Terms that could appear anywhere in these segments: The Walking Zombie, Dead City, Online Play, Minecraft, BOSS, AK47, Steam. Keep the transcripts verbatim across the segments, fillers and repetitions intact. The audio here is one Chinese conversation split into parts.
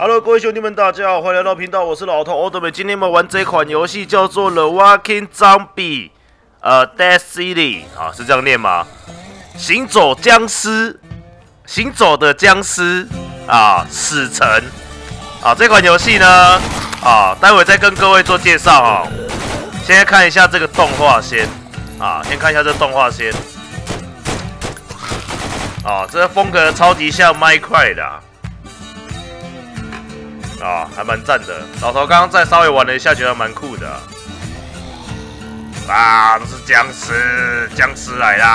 Hello， 各位兄弟们，大家好，欢迎来到频道，我是老头欧德美。今天我们玩这款游戏叫做《The Walking Zombie》，呃，《Dead City》啊，是这样念吗？行走僵尸，行走的僵尸啊，死城啊，这款游戏呢啊，待会再跟各位做介绍啊。现在看一下这个动画先啊，先看一下这动画先。 哦，这个风格超级像Minecraft的啊，哦，还蛮赞的。老头刚刚再稍微玩了一下，觉得蛮酷的啊。啊，这是僵尸，僵尸来啦！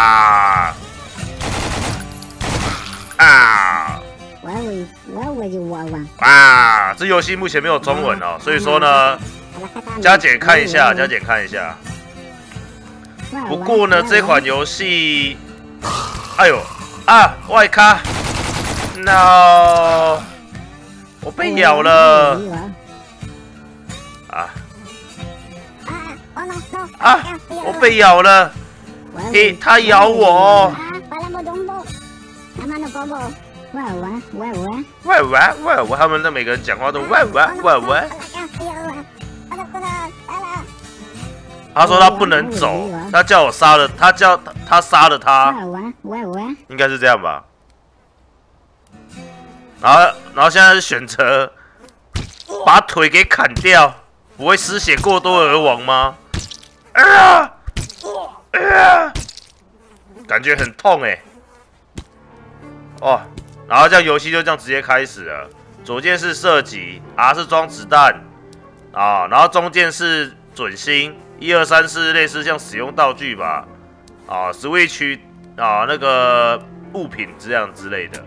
啊！啊！这游戏目前没有中文哦，所以说呢，加减看一下，加减看一下。不过呢，这款游戏，哎呦！ 啊，外卡 ，no， 我被咬了。啊啊，我被咬了。嘿、欸，它咬我。喂喂喂喂，他们的每个人讲话都喂喂喂喂。他说他不能走，他叫我杀了他，叫他杀了他。 应该是这样吧，然后，然后现在是选择把腿给砍掉，不会失血过多而亡吗？啊，啊，感觉很痛哎、欸。哦，然后这样游戏就这样直接开始了。左键是射击 ，R 是装子弹啊，然后中键是准心，一二三是类似像使用道具吧，啊 ，Switch。 啊，那个物品这样之类的。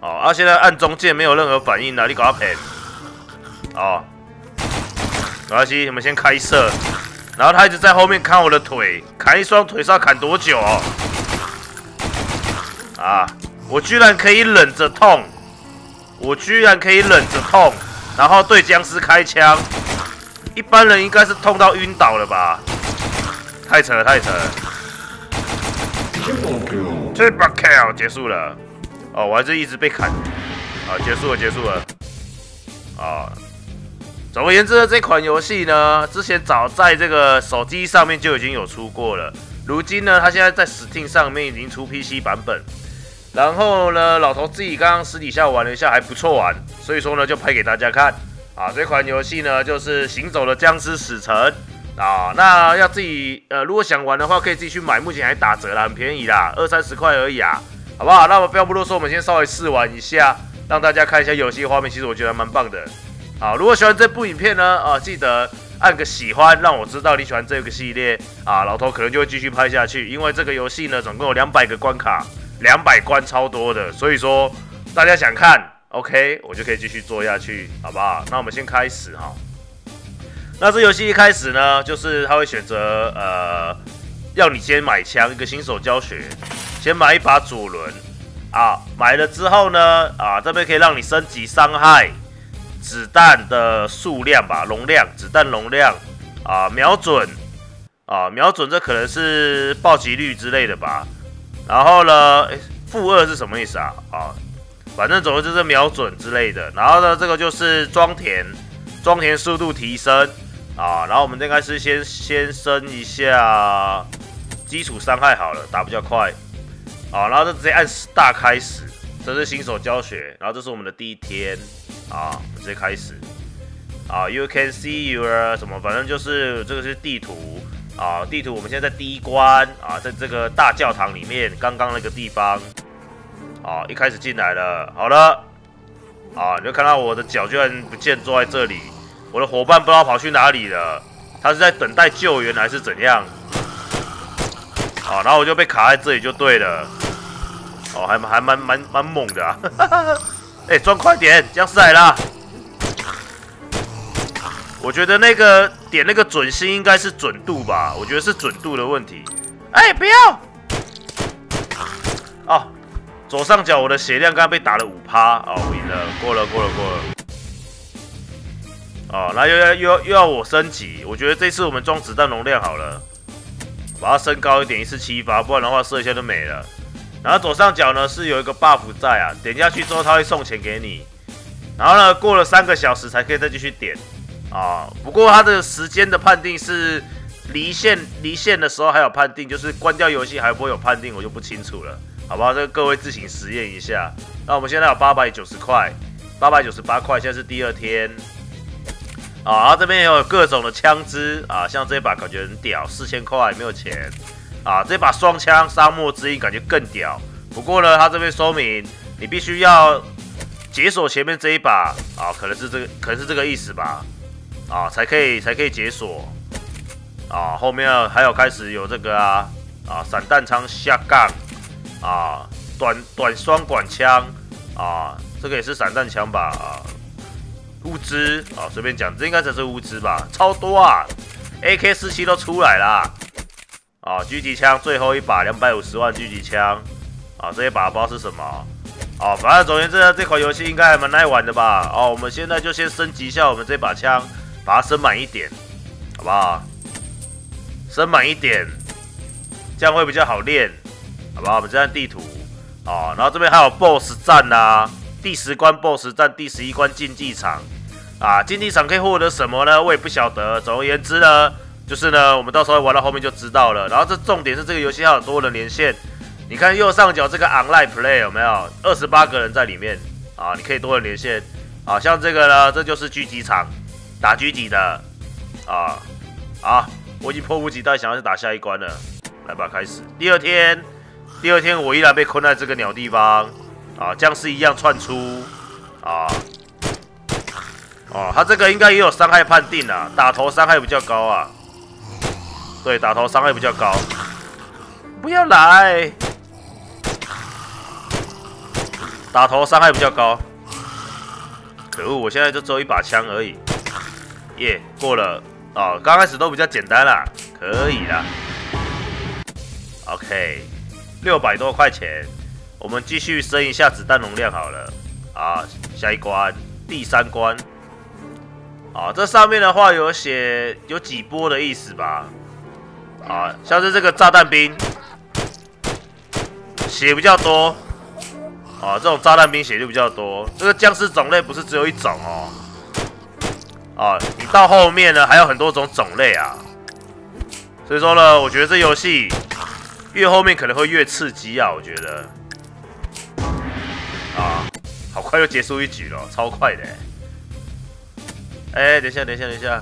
哦，啊，现在按中键没有任何反应啊，你搞屁！哦，没关系，我们先开射。然后他一直在后面砍我的腿，砍一双腿是要砍多久哦？啊，我居然可以忍着痛，我居然可以忍着痛，然后对僵尸开枪。一般人应该是痛到晕倒了吧？太扯了，太扯了。 Triple kill 结束了，哦，我还是一直被砍，啊，结束了，结束了，啊，总而言之呢，这款游戏呢，之前早在这个手机上面就已经有出过了，如今呢，它现在在 Steam 上面已经出 P C 版本，然后呢，老头自己刚刚私底下玩了一下，还不错玩，所以说呢，就拍给大家看，啊，这款游戏呢，就是行走的僵尸死城。 啊、哦，那要自己呃，如果想玩的话，可以自己去买，目前还打折啦，很便宜啦，二三十块而已啊，好不好？那我不要不啰嗦，我们先稍微试玩一下，让大家看一下游戏画面，其实我觉得蛮棒的。好，如果喜欢这部影片呢，啊，记得按个喜欢，让我知道你喜欢这个系列啊，老头可能就会继续拍下去，因为这个游戏呢，总共有两百个关卡，两百关超多的，所以说大家想看 ，OK， 我就可以继续做下去，好不好？那我们先开始哈。 那这游戏一开始呢，就是他会选择呃，要你先买枪，一个新手教学，先买一把左轮啊，买了之后呢，啊这边可以让你升级伤害、子弹的数量吧，容量、子弹容量啊，瞄准啊，瞄准这可能是暴击率之类的吧。然后呢，欸、负二是什么意思啊？啊，反正总之就是瞄准之类的。然后呢，这个就是装填，装填速度提升。 啊，然后我们应该是先先升一下基础伤害好了，打比较快。啊，然后就直接按大开始，这是新手教学。然后这是我们的第一天，啊，我们直接开始。啊 ，You can see your 什么，反正就是这个是地图啊，地图我们现在在第一关啊，在这个大教堂里面，刚刚那个地方。啊，一开始进来了，好了。啊，你就看到我的脚居然不见，坐在这里。 我的伙伴不知道跑去哪里了，他是在等待救援还是怎样？啊，然后我就被卡在这里就对了。哦，还还蛮蛮蛮猛的啊！哎、欸，装快点，僵尸来啦！我觉得那个点那个准心应该是准度吧，我觉得是准度的问题。哎、欸，不要！哦，左上角我的血量刚刚被打了五趴，哦，我赢了，过了，过了，过了。 哦，那又要又要又要我升级，我觉得这次我们装子弹容量好了，把它升高一点，一次七发，不然的话射一下就没了。然后左上角呢是有一个 buff 在啊，点下去之后它会送钱给你，然后呢，过了三个小时才可以再继续点啊。不过它的时间的判定是离线离线的时候还有判定，就是关掉游戏还会有判定，我就不清楚了，好不好？这个各位自行实验一下。那我们现在有八百九十块， 八百九十八块，现在是第二天。 啊，然后这边也有各种的枪支啊，像这一把感觉很屌， 四千块没有钱啊。这把双枪沙漠之鹰感觉更屌，不过呢，它这边说明你必须要解锁前面这一把啊，可能是这个，可能是这个意思吧，啊，才可以才可以解锁啊。后面还有开始有这个啊啊散弹枪下杠啊，短短双管枪啊，这个也是散弹枪吧啊。 物资啊，随便讲，这应该才是物资吧，超多啊 ！A K 四七都出来啦，啊，狙击枪最后一把两百五十万狙击枪，啊，这一把不知道是什么，啊，反正总而言之，这款游戏应该还蛮耐玩的吧？哦、啊，我们现在就先升级一下我们这把枪，把它升满一点，好不好？升满一点，这样会比较好练，好不好？我们这张地图，啊，然后这边还有 B O S S 战啊。 第十关 B O S S 战，第十一关竞技场，啊，竞技场可以获得什么呢？我也不晓得。总而言之呢，就是呢，我们到时候玩到后面就知道了。然后这重点是这个游戏还有很多人连线，你看右上角这个 Online Play 有没有？ 二十八个人在里面啊，你可以多人连线啊。像这个呢，这就是狙击场，打狙击的啊啊！我已经迫不及待想要去打下一关了，来吧，开始。第二天，第二天我依然被困在这个鸟地方。 啊，僵尸一样窜出，啊，哦、啊，他这个应该也有伤害判定啊，打头伤害比较高啊，对，打头伤害比较高，不要来，打头伤害比较高，可恶，我现在就只有一把枪而已，耶、yeah, ，过了，哦、啊，刚开始都比较简单啦，可以啦 ，OK， 六百多块钱。 我们继续升一下子弹容量好了啊，下一关第三关啊，这上面的话有写有几波的意思吧？啊，像是这个炸弹兵血比较多啊，这种炸弹兵血就比较多。这个僵尸种类不是只有一种哦，啊，你到后面呢还有很多种种类啊，所以说呢，我觉得这游戏越后面可能会越刺激啊，我觉得。 啊，好快就结束一局了，超快的、欸！哎、欸，等一下，等一下，等一下，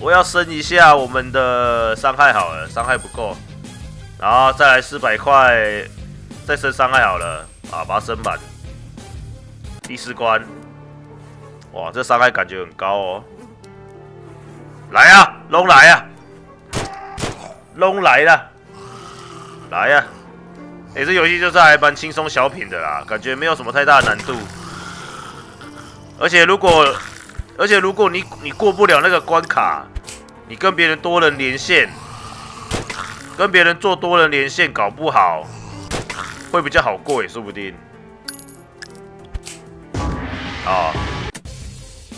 我要升一下我们的伤害好了，伤害不够，然后再来四百块，再升伤害好了，啊，把它升满。第四关，哇，这伤害感觉很高哦！来啊，龙来啊，龙来了，来啊！ 哎、欸，这游戏就是还蛮轻松小品的啦，感觉没有什么太大的难度。而且如果，而且如果你你过不了那个关卡，你跟别人多人连线，跟别人做多人连线，搞不好会比较好过也说不定。哦，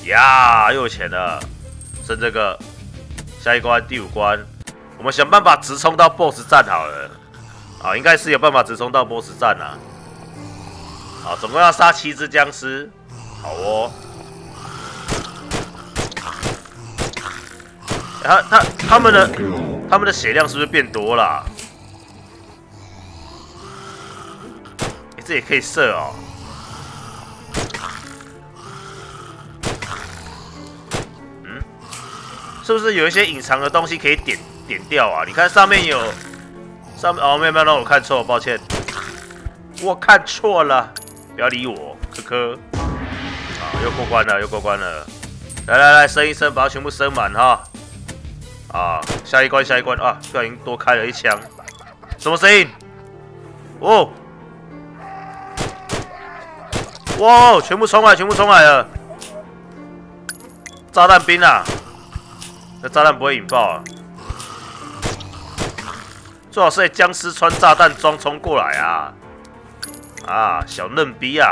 呀，又有钱了，剩这个，下一关第五关，我们想办法直冲到 B O S S 战好了。 啊，应该是有办法直冲到 B O S S 战啊！啊，总共要杀七只僵尸，好哦。欸、他他他们的他们的血量是不是变多了、啊欸？这也可以射哦。嗯，是不是有一些隐藏的东西可以点点掉啊？你看上面有。 上面哦，没有没有，我看错，抱歉，我看错了，不要理我，科科。啊，又过关了，又过关了，来来来，升一升，把它全部升满哈。啊，下一关，下一关啊，居然多开了一枪，什么声音？哦，哇，全部冲来，全部冲来了，炸弹兵啊，那炸弹不会引爆啊。 最好是僵尸穿炸弹装冲过来啊！啊，小嫩逼啊！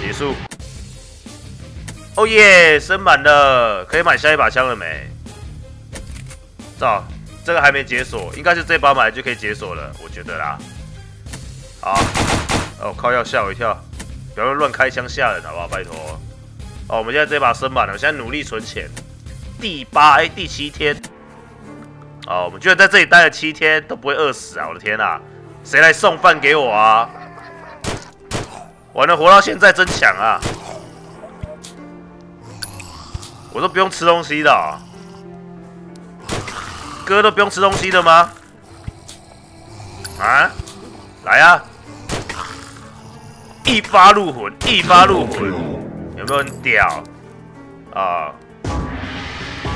结束。哦耶，升满了，可以买下一把枪了没？照，这个还没解锁，应该是这把买就可以解锁了，我觉得啦。啊，哦靠，要吓我一跳，不要乱开枪吓人好不好？拜托。哦，我们现在这把升版了，我现在努力存钱。第八哎、欸，第七天。哦，我们居然在这里待了七天都不会饿死啊！我的天啊，谁来送饭给我啊？我能活到现在真强啊！我都不用吃东西的、哦，哥都不用吃东西的吗？啊，来啊！一发入魂，一发入魂，有没有很屌啊？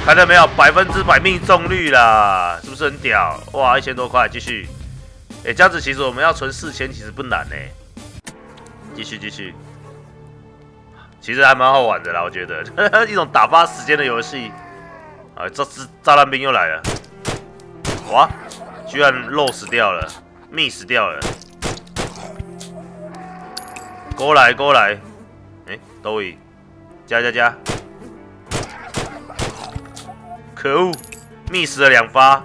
看到没有，百分之百命中率啦，是不是很屌？哇，一千多块，继续。哎、欸，这样子其实我们要存四千，其实不难呢、欸。继续，继续。其实还蛮好玩的啦，我觉得呵呵一种打发时间的游戏。啊，这只炸弹兵又来了！哇，居然漏死掉了，密死掉了。过来，过来！哎、欸，都已，加加加！可恶，密死了两发，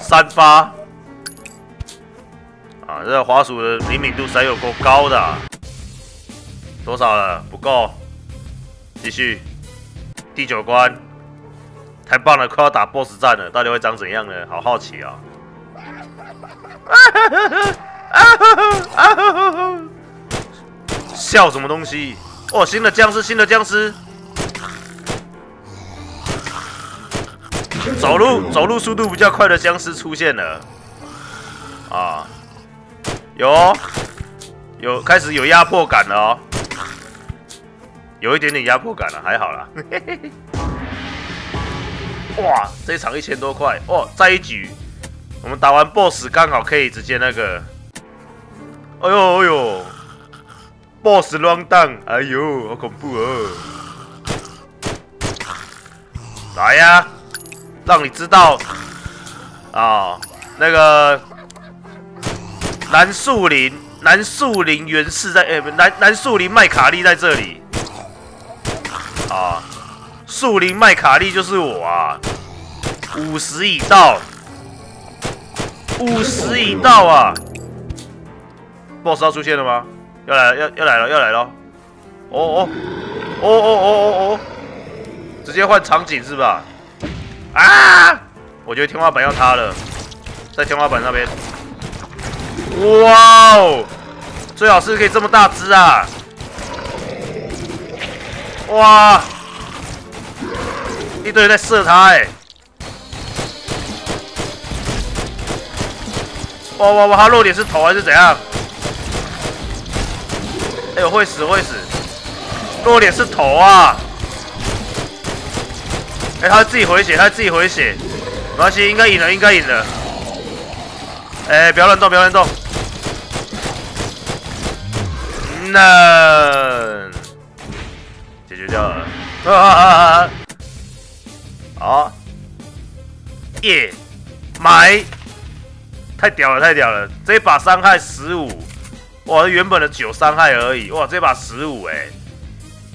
三发。啊，这滑鼠的灵敏度实在有够高的、啊。多少了？不够，继续，第九关，太棒了，快要打 boss 战了，到底会长怎样呢？好好奇啊！笑什么东西？哦，新的僵尸，新的僵尸，走路走路速度比较快的僵尸出现了，啊，有、哦，有开始有压迫感了哦。有一点点压迫感了、啊，还好啦。哇，这一场一千多块哦，再一局，我们打完 boss 刚好可以直接那个，哎呦哎呦 ，boss run down， 哎呦，好恐怖哦！来呀、啊，让你知道啊、哦，那个南树林，南树林原氏在，哎、欸，南南树林麦卡利在这里。啊，树林麦卡利就是我啊！五十已到，五十已到啊 ！boss 要出现了吗？要来了，要要来了，要来了！哦哦哦哦哦哦！直接换场景是吧？啊！我觉得天花板要塌了，在天花板那边。哇哦！最好是可以这么大只啊！哇！一堆人在射他哎、欸！哇哇哇！他落点是头还是怎样？哎、欸，我会死会死！落点是头啊！哎、欸，他自己回血，他自己回血，没关系，应该赢了，应该赢了。哎、欸，不要乱动，不要乱动。那。解决掉了，啊啊啊！好，耶，买，太屌了，太屌了！这一把伤害十五，哇，原本的九伤害而已，哇，这把十五哎，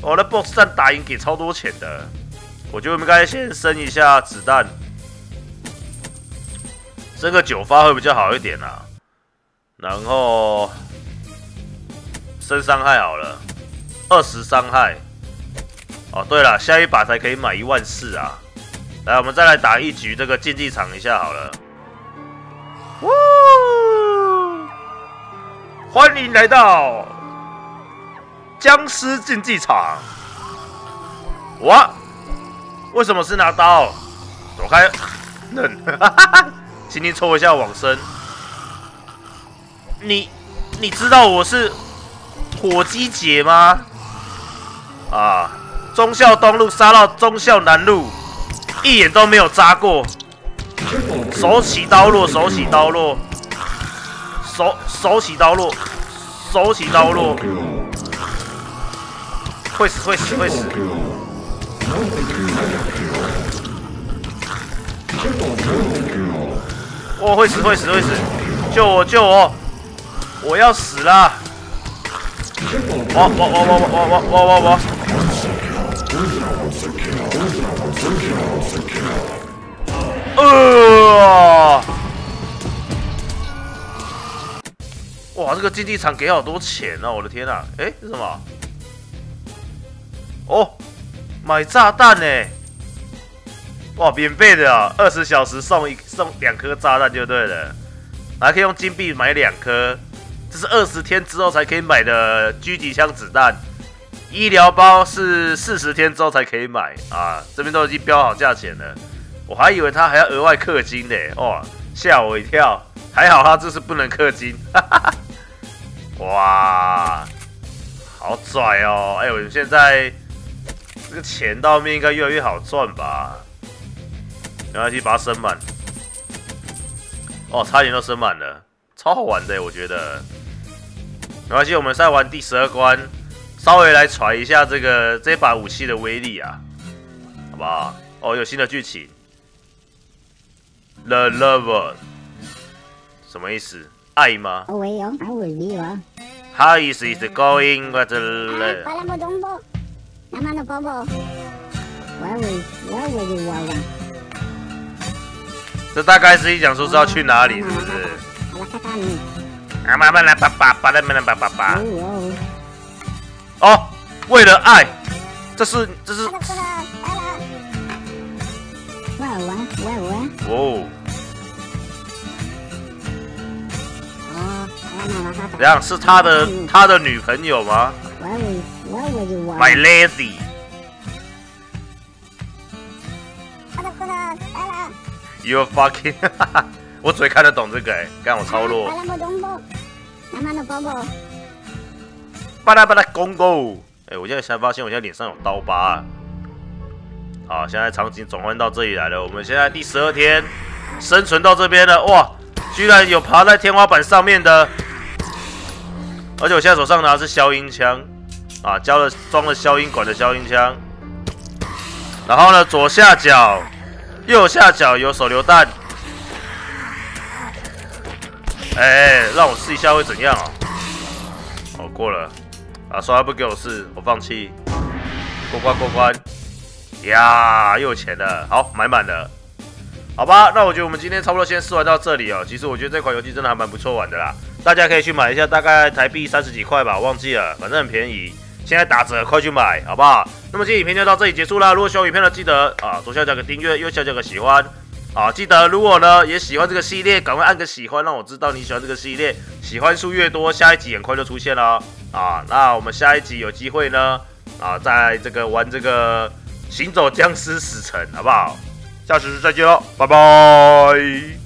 我的 boss 战打赢给超多钱的，我觉得我们应该先升一下子弹，升个九发会比较好一点啊，然后升伤害好了，二十伤害。哦，对了，下一把才可以买一万四啊！来，我们再来打一局这个竞技场一下好了。呜！欢迎来到僵尸竞技场。哇！为什么是拿刀？躲开！嫩，哈哈哈！轻轻抽一下往生。你，你知道我是火鸡姐吗？啊！忠孝东路杀到忠孝南路，一眼都没有扎过，手起刀落，手起刀落，手手起刀落，手起刀落，会死会死会死！我会死会死会死！救我救我！我要死了！我我我我我我我我！呃，哇，这个竞技场给好多钱啊！我的天啊！哎、欸，是什么？哦，买炸弹哎、欸！哇，免费的啊，二十小时送一送两颗炸弹就对了，还可以用金币买两颗。这是二十天之后才可以买的狙击枪子弹，医疗包是四十天之后才可以买啊！这边都已经标好价钱了，我还以为他还要额外氪金呢、欸，哇！ 吓我一跳，还好他这是不能氪金，哈哈！哇，好拽哦！哎、欸，我们现在这个钱到面应该越来越好赚吧？然后去把它升满，哦，差点都升满了，超好玩的、欸，我觉得。没关系，我们再玩第十二关，稍微来揣一下这个这把武器的威力啊，好不好？哦，有新的剧情。 The lover， 什么意思？爱吗？How is it going? What the? 这大概是一讲说是要去哪里，是不是？啊，慢慢来，爸爸，爸爸，慢慢来，爸爸。哦，为了爱，这是这是。 哦，怎样？是他的他的女朋友吗 ？My lazy。You're fucking 我只看得懂这个哎、欸，干我超弱。巴拉巴拉公狗，哎，我现在才发现我现在脸上有刀疤、啊。 好，现在场景转换到这里来了。我们现在第十二天生存到这边了，哇！居然有爬在天花板上面的，而且我现在手上拿的是消音枪，啊，交了装了消音管的消音枪。然后呢，左下角、右下角有手榴弹。哎、欸欸，让我试一下会怎样哦。哦，过了。啊，说他不给我试，我放弃。过关，过关。 呀，又有钱了，好买满了，好吧，那我觉得我们今天差不多先试玩到这里哦。其实我觉得这款游戏真的还蛮不错玩的啦，大家可以去买一下，大概台币三十几块吧，忘记了，反正很便宜，现在打折，快去买，好不好？那么今天影片就到这里结束啦。如果喜欢影片的，记得啊左下角个订阅，右下角个喜欢啊，记得如果呢也喜欢这个系列，赶快按个喜欢，让我知道你喜欢这个系列，喜欢数越多，下一集很快就出现了啊。那我们下一集有机会呢啊，在这个玩这个。 行走僵尸死城，好不好？下次再见喽，拜拜。